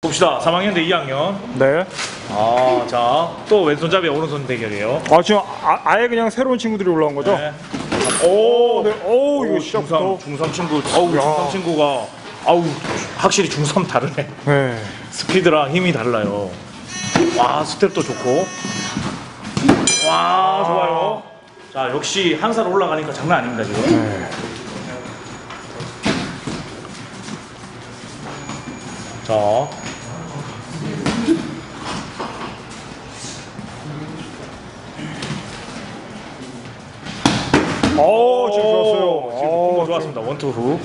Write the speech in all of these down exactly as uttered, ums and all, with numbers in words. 봅시다. 삼 학년 대 이 학년. 네. 아, 자, 또 왼손잡이 오른손 대결이에요. 아, 지금 아, 아예 그냥 새로운 친구들이 올라온 거죠? 네. 오, 네. 오, 이거 시작부터. 중삼, 중삼 친구. 어우, 중삼 친구가. 아우, 확실히 중삼 다르네. 네. 스피드랑 힘이 달라요. 와, 스텝도 좋고. 와, 아, 좋아요. 자, 역시 한 살 올라가니까 장난 아닙니다, 지금. 네. 자, 오, 지금 좋았어요. 지금 오, 좋았습니다. 원투 후.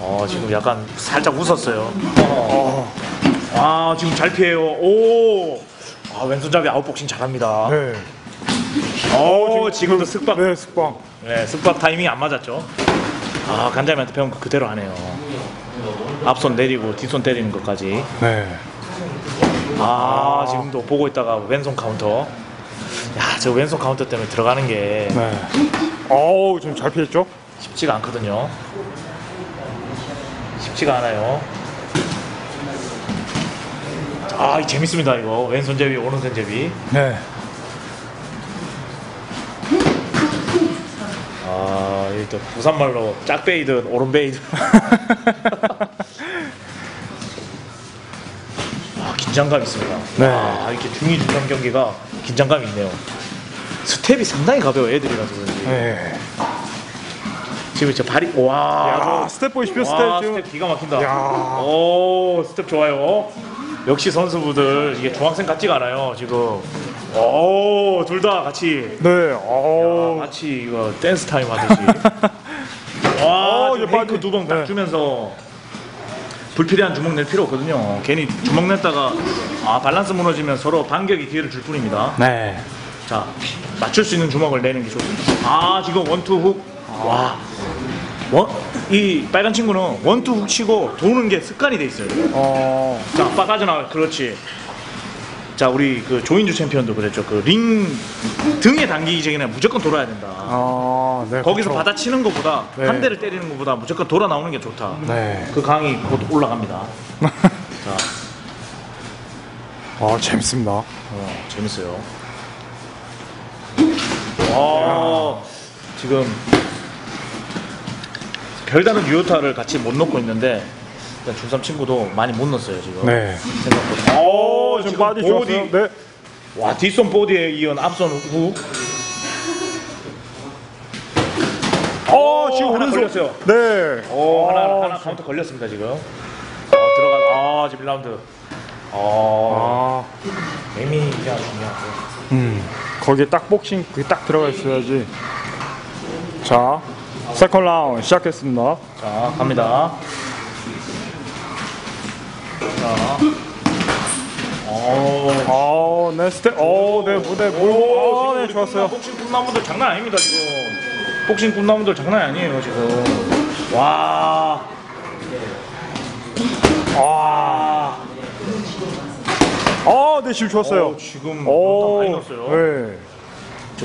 어, 지금 약간 살짝 웃었어요. 어. 아, 지금 잘 피해요. 오, 아, 왼손잡이 아웃복싱 잘합니다. 네. 어, 지금, 지금도 습박. 네, 습박. 네, 습박 타이밍이 안 맞았죠. 아, 간자미한테 배운 거 그대로 하네요. 앞손 내리고 뒷손 때리는 것까지. 네. 아, 아, 지금도 보고 있다가 왼손 카운터. 야, 저 왼손 카운터 때문에 들어가는 게. 네. 어우, 좀 잘 피했죠? 쉽지가 않거든요. 쉽지가 않아요. 아, 재밌습니다, 이거. 왼손 제비, 오른손 제비. 네. 아, 일단 부산말로 짝베이든 오른베이든. 아, 긴장감 있습니다. 네. 아, 이렇게 중위 중간 경기가 긴장감이 있네요. 스텝이 상당히 가벼워, 애들이라서 그런지. 네. 지금 저 발이, 와. 야, 스텝 보이십시오, 스텝. 와, 스텝 기가 막힌다. 야. 오, 스텝 좋아요. 역시 선수분들, 이게 중학생 같지가 않아요, 지금. 오, 둘 다 같이. 네, 오. 야, 같이 이거 댄스 타임 하듯이. 와, 페이크 두 번 딱 주면서. 불필요한 주먹 낼 필요 없거든요. 괜히 주먹 냈다가, 아, 밸런스 무너지면 서로 반격의 기회를 줄 뿐입니다. 네. 자, 맞출 수 있는 주먹을 내는 게 좋습니다. 아, 지금 원투 훅. 와. 원, 이 빨간 친구는 원투 훅 치고 도는 게 습관이 돼 있어요. 어. 자, 빠져나와. 그렇지. 자, 우리 그 조인주 챔피언도 그랬죠. 그 링 등에 당기기 전에 무조건 돌아야 된다. 아, 네, 거기서 그렇죠. 받아치는 것보다, 네. 한 대를 때리는 것보다 무조건 돌아 나오는 게 좋다. 네. 그 강이 곧 올라갑니다. 자. 아, 재밌습니다. 어, 재밌어요. 와, 지금 별다른 유효타를 같이 못 넣고 있는데 일단 중삼 친구도 많이 못 넣었어요, 지금. 네. 생각보다. 오! 지금 바디 좋았어요. 네. 와, 뒷손 보디에 이은 앞손 후. 어, 지금 오른손 걸렸어요. 네. 오, 하나 하나, 하나 카운터 걸렸습니다, 지금. 어, 들어가. 아, 지금 일 라운드. 어. 아. 매미가 중요하고. 음. 거기에 딱 복싱 그게 딱 들어가 있어야지. 자. 세컨 라운드 시작했습니다. 자, 갑니다. 자. 오, 네, 스텝, 오, 네, 네, 오, 네, 좋았어요. 복싱 꿈나무들 장난 아닙니다, 지금. 복싱 꿈나무들 장난 아니에요, 지금. 와. 와. 아, 네, 지금 좋았어요. 오, 지금 오, 많이 넣었어요. 네.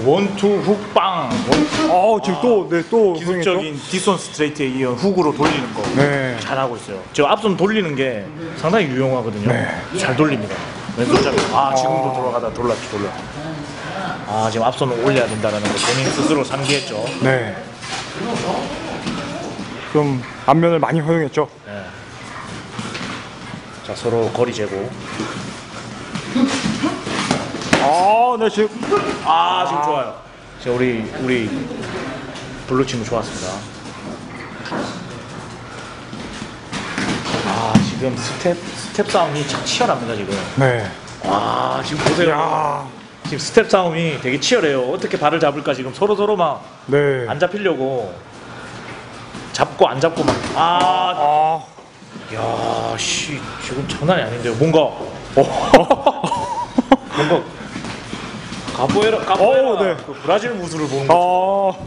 원투 훅 빵. 아, 지금 또, 네, 또 기술적인 뒷손 스트레이트에 이어 훅으로 돌리는 거. 네. 잘하고 있어요. 지금 앞손 돌리는 게 상당히 유용하거든요. 네. 잘 돌립니다. 왼손잡이. 아, 지금도 아. 돌아가다 돌랐죠, 돌라. 아, 지금 앞손을 올려야 된다는 거 본인 스스로 상기했죠. 네. 좀 앞면을 많이 허용했죠. 네. 자, 서로 거리 재고. 아, 네, 지금. 아, 지금 아. 좋아요. 지금 우리 우리 블루 친구 좋았습니다. 아, 지금 스텝 스텝 싸움이 참 치열합니다, 지금. 네. 아, 지금 보세요. 야. 지금 스텝 싸움이 되게 치열해요. 어떻게 발을 잡을까 지금 서로 서로 막 네. 안 잡히려고 잡고 안 잡고 막. 아, 아. 야, 씨, 지금 장난이 아닌데요. 뭔가. 어. 뭔가. 가포에라, 가포에라. 오, 네. 그 브라질 무술을 보는 거죠.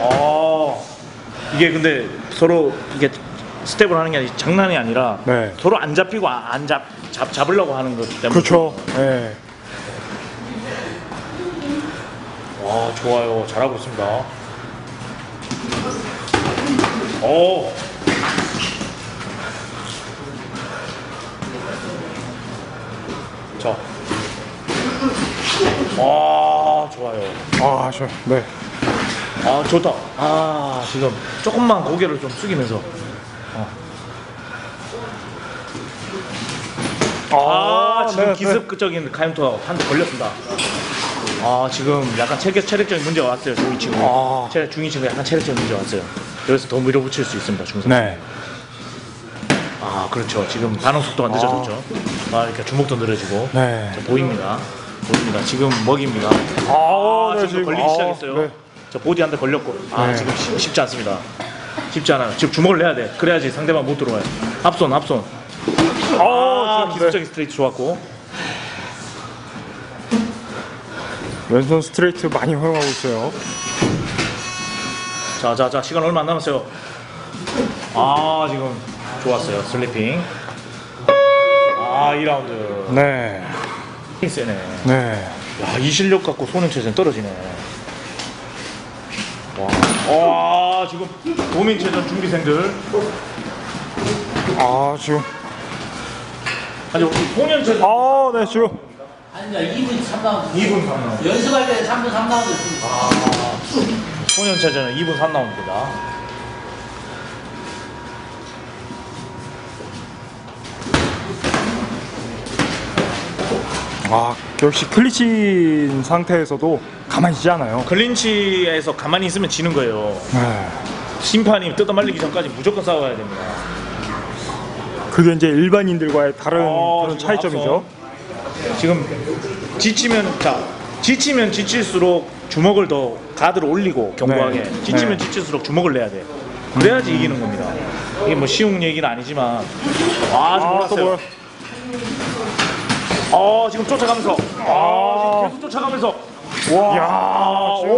아. 이게 근데 서로 이게 스텝을 하는 게 아니라 장난이 아니라 네. 서로 안 잡히고 안 잡, 잡, 잡으려고 하는 것 때문에. 그렇죠. 네. 와, 좋아요. 잘하고 있습니다. 오. 자. 아, 좋아요. 아, 좋아요. 네. 아, 좋다. 아, 지금 조금만 고개를 좀 숙이면서. 어. 아, 아, 지금 네, 기습적인 네. 가임투하고 한 대 걸렸습니다. 아, 지금 약간 체격, 체력적인 문제가 왔어요. 저희 친구. 아. 체력, 중위 친구 약간 체력적인 문제가 왔어요. 여기서 더 밀어붙일 수 있습니다. 중상. 네. 아, 그렇죠. 지금 반응 속도가 늦어졌죠. 아, 아 이렇게 주먹도 늘어지고. 네. 자, 보입니다. 보입니다. 지금 먹입니다. 아, 아 네, 지금, 지금 걸리기 아, 시작했어요. 네. 자, 보디 한 대 걸렸고. 아, 네. 지금 쉽, 쉽지 않습니다. 쉽지 않아요. 지금 주먹을 내야 돼. 그래야지 상대방 못 들어와요. 앞손, 앞손. 아, 아 기술적인 네. 스트레이트 좋았고. 왼손 스트레이트 많이 허용하고 있어요. 자, 자, 자, 시간 얼마 안 남았어요. 아, 지금 좋았어요. 슬리핑. 아, 이 라운드. 네. 세네. 네. 야, 이 실력 갖고 손흥체전 떨어지네. 와, 아, 지금 도민체전 준비생들. 아, 지금. 아니, 공연체전. 아, 네, 지금. 아니야, 이 분 삼 라운드. 이 분 삼 라운드. 연습할 때 삼 분 삼 라운드. 아, 소년체전은 이 분 삼 라운드입니다. 아, 역시 클린치인 상태에서도 가만히 있지 않아요. 클린치에서 가만히 있으면 지는 거예요. 네. 심판이 뜯어말리기 전까지 무조건 싸워야 됩니다. 그게 이제 일반인들과의 다른 아, 그런 차이점이죠. 앞서, 지금 지치면 자 지치면 지칠수록 주먹을 더 가드를 올리고 견고하게 네. 지치면 네. 지칠수록 주먹을 내야 돼. 그래야지 음. 이기는 겁니다. 이게 뭐 쉬운 얘기는 아니지만 아주 몰랐어요. 아, 지금 쫓아가면서 아, 지금 계속 쫓아가면서 와, 야, 지금,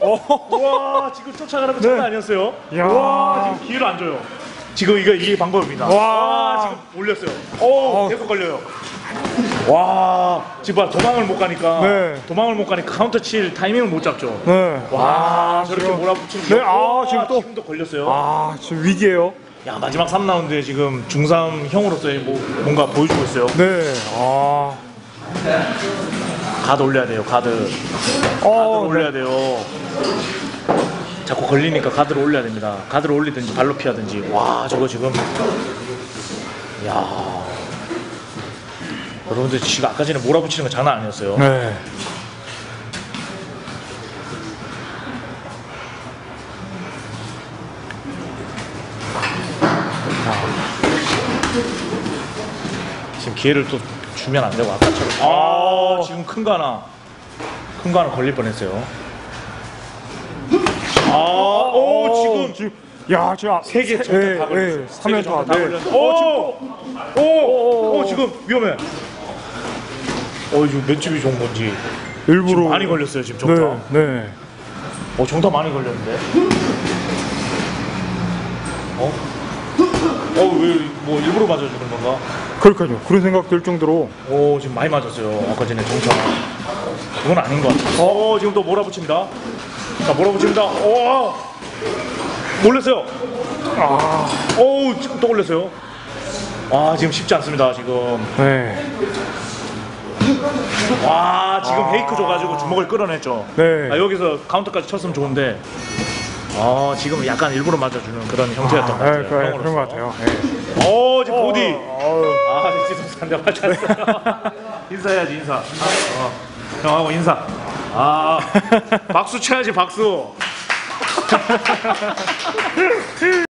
오, 와, 지금 쫓아가라고 장난 네. 아니었어요. 야. 와, 지금 기회를 안 줘요. 지금 이거 이 방법입니다. 와, 와, 지금 올렸어요. 오, 어. 계속 걸려요. 와, 지금 봐, 도망을 못 가니까 네. 도망을 못 가니까 카운터 칠 타이밍을 못 잡죠. 네. 와, 아, 저렇게 몰아붙이면 네. 아, 지금 또 지금도 걸렸어요. 아, 지금 위기예요. 야, 마지막 삼 라운드에 지금 중삼 형으로서의 뭐, 뭔가 보여주고 있어요. 네. 아. 가드 올려야 돼요, 가드. 어, 가드 올려야 네. 돼요. 자꾸 걸리니까 가드를 올려야 됩니다. 가드를 올리든지 발로 피하든지. 와, 저거 지금. 야. 여러분들 지금 아까 전에 몰아붙이는 거 장난 아니었어요. 네. 지금 기회를 또 주면 안 되고 아까처럼 아, 지금 큰 거 하나 큰 거 하나 걸릴 뻔했어요. 아, 오, 오 지금 지금 야, 지금 세 개 정도 다 걸렸어요. 삼 개 정도 다 걸렸어요. 오, 지금 오, 오, 지금 위험해. 어, 지금 몇 집이 좋은 건지 일부러 많이 걸렸어요. 지금 정답. 네, 네. 어, 정답 많이 걸렸는데. 어? 어, 왜 뭐 일부러 맞아주는 건가? 그러니까요. 그런 생각 들 정도로. 오, 지금 많이 맞았어요. 아까 전에 정찰. 그건 아닌 것 같아요. 어, 지금 또 몰아붙입니다. 자, 몰아붙입니다. 오, 올렸어요. 아, 오, 지금 또 올렸어요. 아, 지금 쉽지 않습니다. 지금. 네. 와, 지금 아. 페이크 줘가지고 주먹을 끌어냈죠. 네. 아, 여기서 카운터까지 쳤으면 좋은데. 아, 지금 약간 일부러 맞아주는 그런 형태였던 아, 것 같아요. 그래, 그런 것 같아요. 네. 오, 지금 보디. 아, 지금 한대 맞았어요. 인사해야지, 인사. 어, 형하고 인사. 아, 박수 쳐야지, 박수.